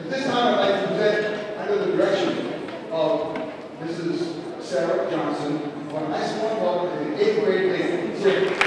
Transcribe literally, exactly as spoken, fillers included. At this time, I'd like to present, under the direction of Missus Sarah Johnson, on a nice warm welcome to the eighth grade ladies.